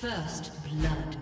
First blood.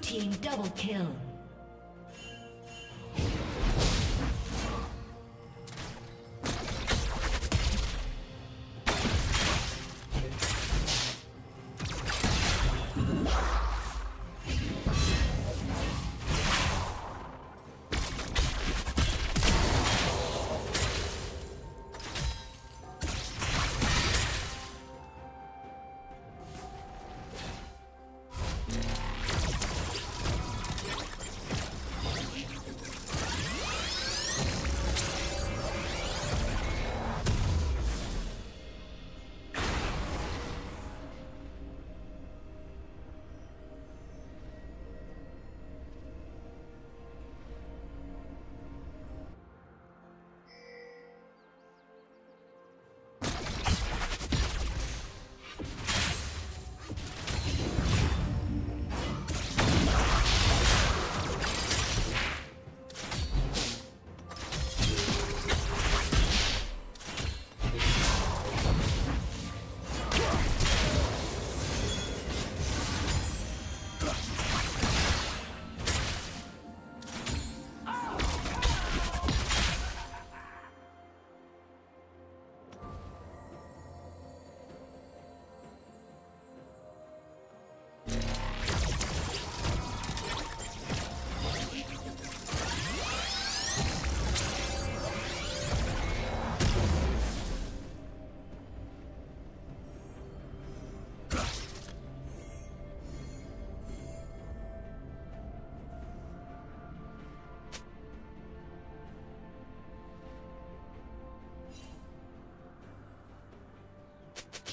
Team double kill.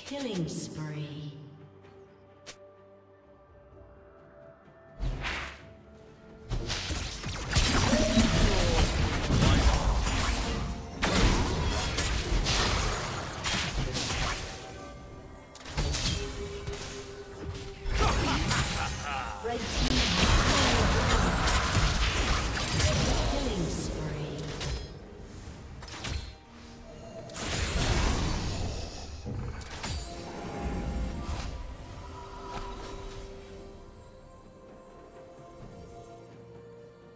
Killing spree. Red team. Killing spree.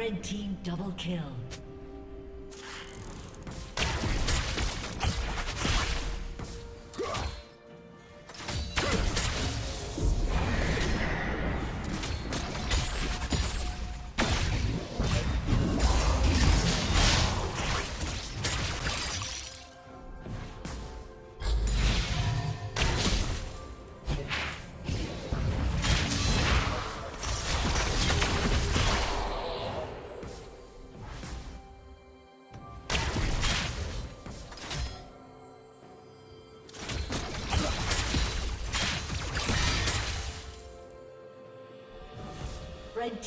Red team double kill. Red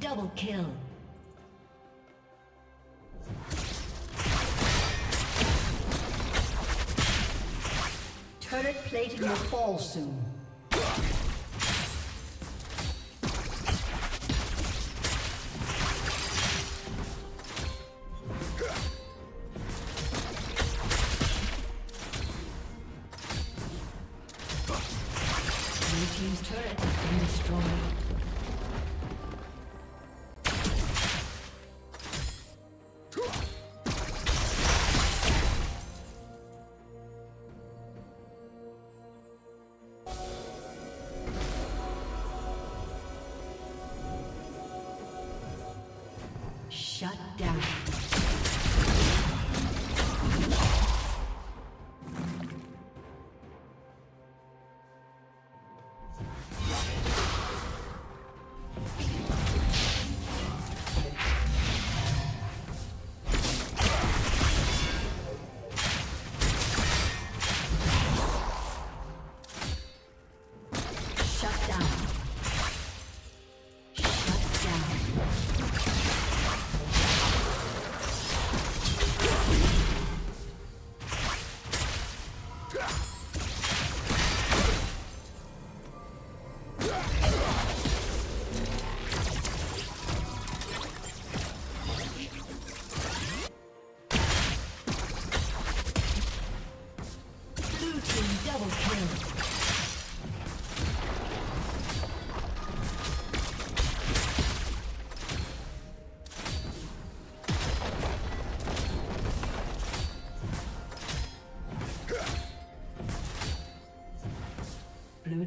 Double kill. Turret plating will fall soon. Shut down. Blue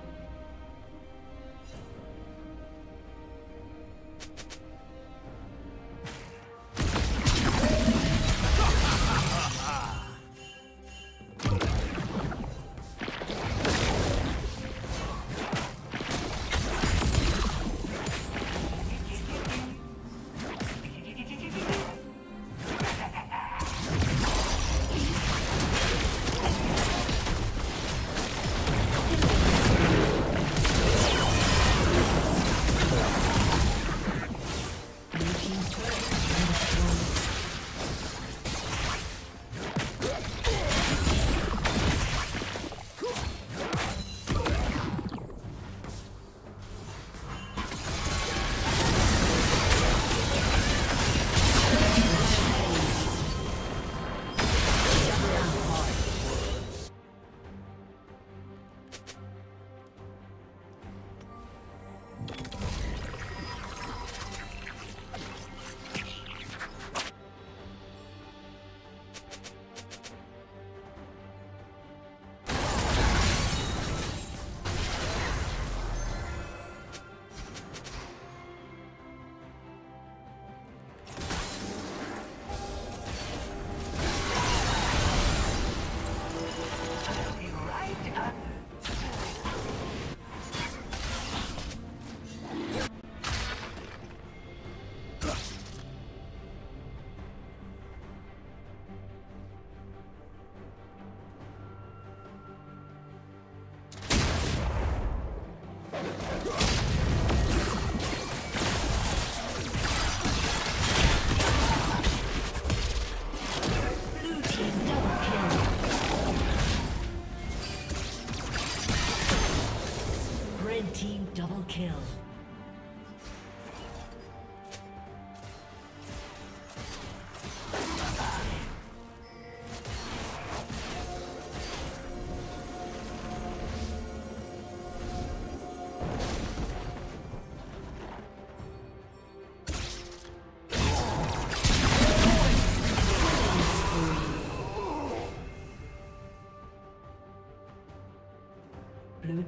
Blue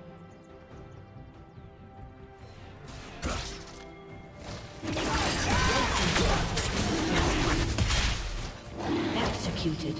Executed.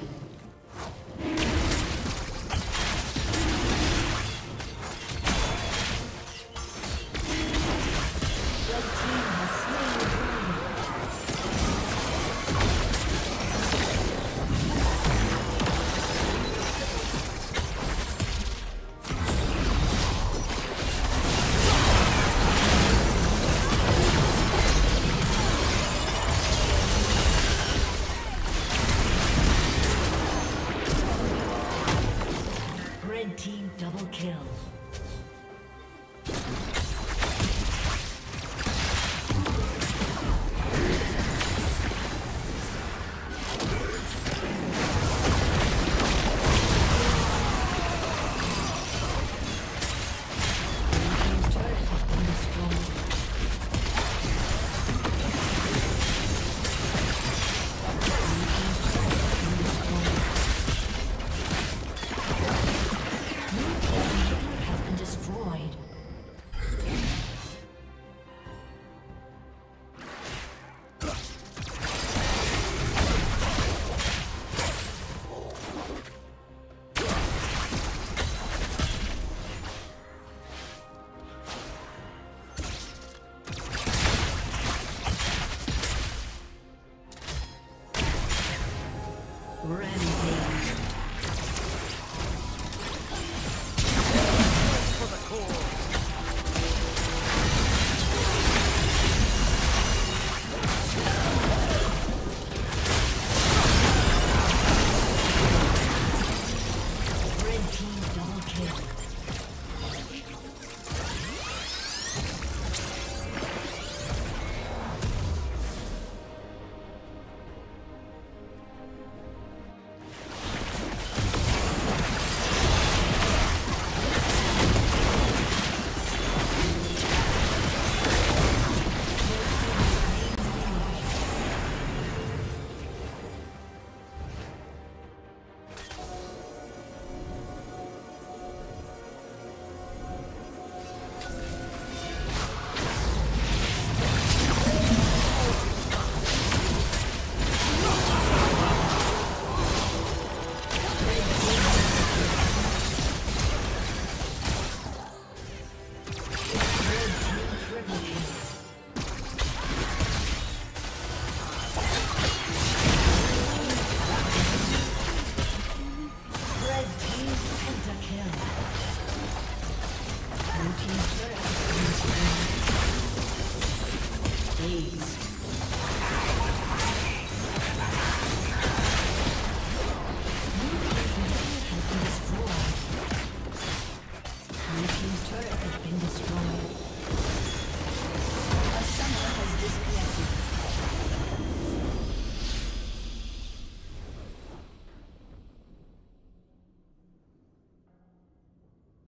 Please.